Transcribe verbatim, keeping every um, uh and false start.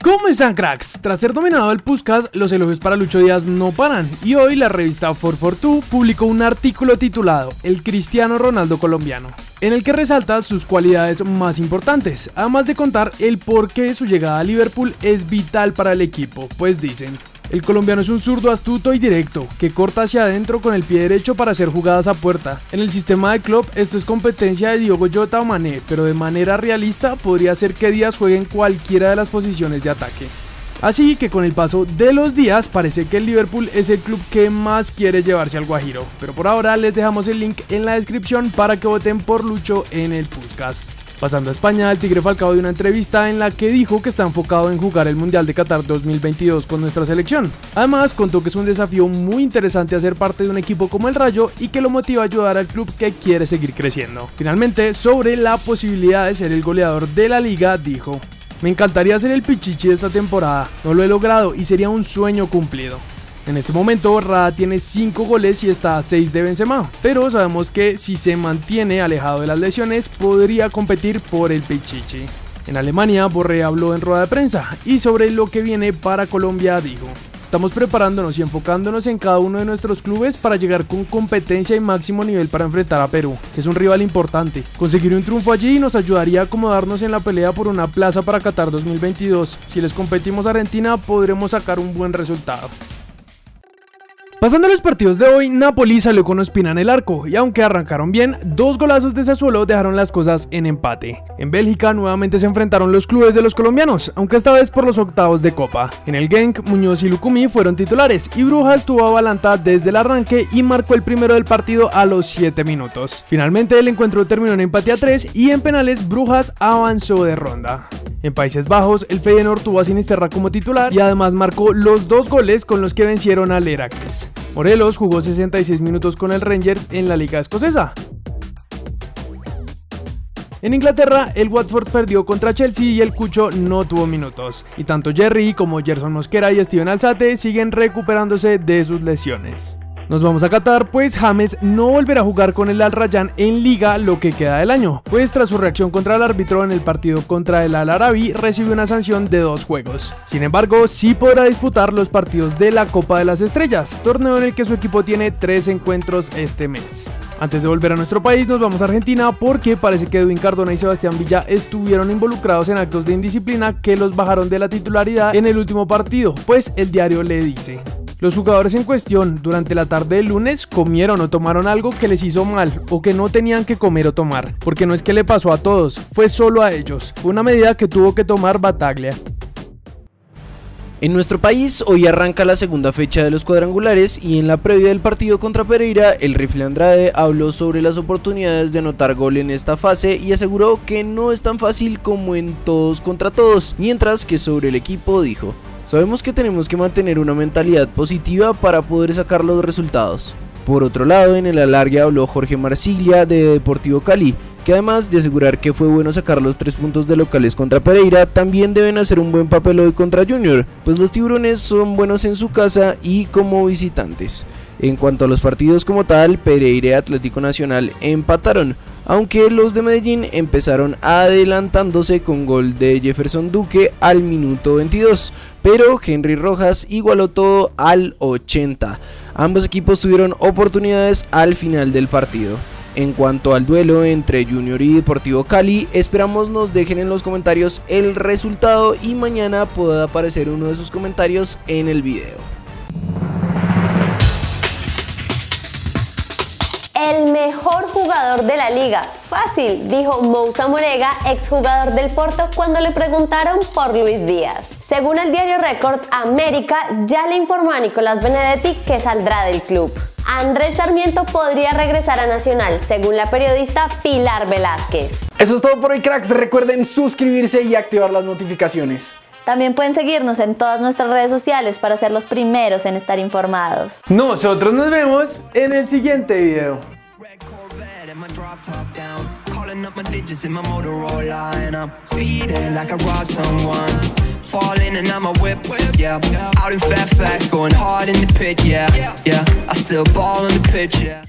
¿Cómo están, cracks? Tras ser dominado el Puskas, los elogios para Lucho Díaz no paran, y hoy la revista cuatrocientos cuarenta y dos publicó un artículo titulado El Cristiano Ronaldo colombiano, en el que resalta sus cualidades más importantes, además de contar el por qué su llegada a Liverpool es vital para el equipo, pues dicen: el colombiano es un zurdo astuto y directo, que corta hacia adentro con el pie derecho para hacer jugadas a puerta. En el sistema de Klopp esto es competencia de Diogo Jota o Mané, pero de manera realista podría ser que Díaz juegue en cualquiera de las posiciones de ataque. Así que con el paso de los días parece que el Liverpool es el club que más quiere llevarse al Guajiro, pero por ahora les dejamos el link en la descripción para que voten por Lucho en el Puskas. Pasando a España, el Tigre Falcao dio una entrevista en la que dijo que está enfocado en jugar el Mundial de Qatar dos mil veintidós con nuestra selección. Además, contó que es un desafío muy interesante hacer parte de un equipo como el Rayo y que lo motiva a ayudar al club que quiere seguir creciendo. Finalmente, sobre la posibilidad de ser el goleador de la liga, dijo: me encantaría ser el Pichichi de esta temporada, no lo he logrado y sería un sueño cumplido. En este momento, Rada tiene cinco goles y está a seis de Benzema, pero sabemos que si se mantiene alejado de las lesiones, podría competir por el Pichichi. En Alemania, Borré habló en rueda de prensa y sobre lo que viene para Colombia dijo: estamos preparándonos y enfocándonos en cada uno de nuestros clubes para llegar con competencia y máximo nivel para enfrentar a Perú. Es un rival importante. Conseguir un triunfo allí nos ayudaría a acomodarnos en la pelea por una plaza para Qatar dos mil veintidós. Si les competimos a Argentina, podremos sacar un buen resultado. Pasando a los partidos de hoy, Napoli salió con Ospina en el arco y aunque arrancaron bien, dos golazos de Sassuolo dejaron las cosas en empate. En Bélgica nuevamente se enfrentaron los clubes de los colombianos, aunque esta vez por los octavos de Copa. En el Genk, Muñoz y Lukumi fueron titulares y Brujas tuvo a Balanta desde el arranque y marcó el primero del partido a los siete minutos. Finalmente el encuentro terminó en empate a tres y en penales Brujas avanzó de ronda. En Países Bajos, el Feyenoord tuvo a Sinisterra como titular y además marcó los dos goles con los que vencieron al Heracles. Morelos jugó sesenta y seis minutos con el Rangers en la liga escocesa. En Inglaterra, el Watford perdió contra Chelsea y el Cucho no tuvo minutos, y tanto Jerry como Gerson Mosquera y Steven Alzate siguen recuperándose de sus lesiones. Nos vamos a Qatar, pues James no volverá a jugar con el Al Rayyan en Liga lo que queda del año, pues tras su reacción contra el árbitro en el partido contra el Al Arabi recibió una sanción de dos juegos. Sin embargo, sí podrá disputar los partidos de la Copa de las Estrellas, torneo en el que su equipo tiene tres encuentros este mes. Antes de volver a nuestro país, nos vamos a Argentina porque parece que Edwin Cardona y Sebastián Villa estuvieron involucrados en actos de indisciplina que los bajaron de la titularidad en el último partido, pues el diario Le Dice: los jugadores en cuestión durante la tarde del lunes comieron o tomaron algo que les hizo mal o que no tenían que comer o tomar, porque no es que le pasó a todos, fue solo a ellos, fue una medida que tuvo que tomar Bataglia. En nuestro país hoy arranca la segunda fecha de los cuadrangulares y en la previa del partido contra Pereira, el Rifle Andrade habló sobre las oportunidades de anotar gol en esta fase y aseguró que no es tan fácil como en todos contra todos, mientras que sobre el equipo dijo: sabemos que tenemos que mantener una mentalidad positiva para poder sacar los resultados. Por otro lado, en el alargue habló Jorge Marsiglia de Deportivo Cali, que además de asegurar que fue bueno sacar los tres puntos de locales contra Pereira, también deben hacer un buen papel hoy contra Junior, pues los tiburones son buenos en su casa y como visitantes. En cuanto a los partidos como tal, Pereira y Atlético Nacional empataron, aunque los de Medellín empezaron adelantándose con gol de Jefferson Duque al minuto veintidós, pero Henry Rojas igualó todo al ochenta. Ambos equipos tuvieron oportunidades al final del partido. En cuanto al duelo entre Junior y Deportivo Cali, esperamos nos dejen en los comentarios el resultado y mañana pueda aparecer uno de sus comentarios en el video. El mejor jugador de la liga, fácil, dijo Moussa Morega, exjugador del Porto, cuando le preguntaron por Luis Díaz. Según el diario Record América, ya le informó a Nicolás Benedetti que saldrá del club. Andrés Sarmiento podría regresar a Nacional, según la periodista Pilar Velázquez. Eso es todo por hoy, cracks. Recuerden suscribirse y activar las notificaciones. También pueden seguirnos en todas nuestras redes sociales para ser los primeros en estar informados. Nosotros nos vemos en el siguiente video. My drop top down, calling up my digits in my Motorola, and I'm speeding like I robbed someone, falling and I'm a whip whip, yeah, out in fat flats, going hard in the pit, yeah, yeah, I still ball on the pitch, yeah.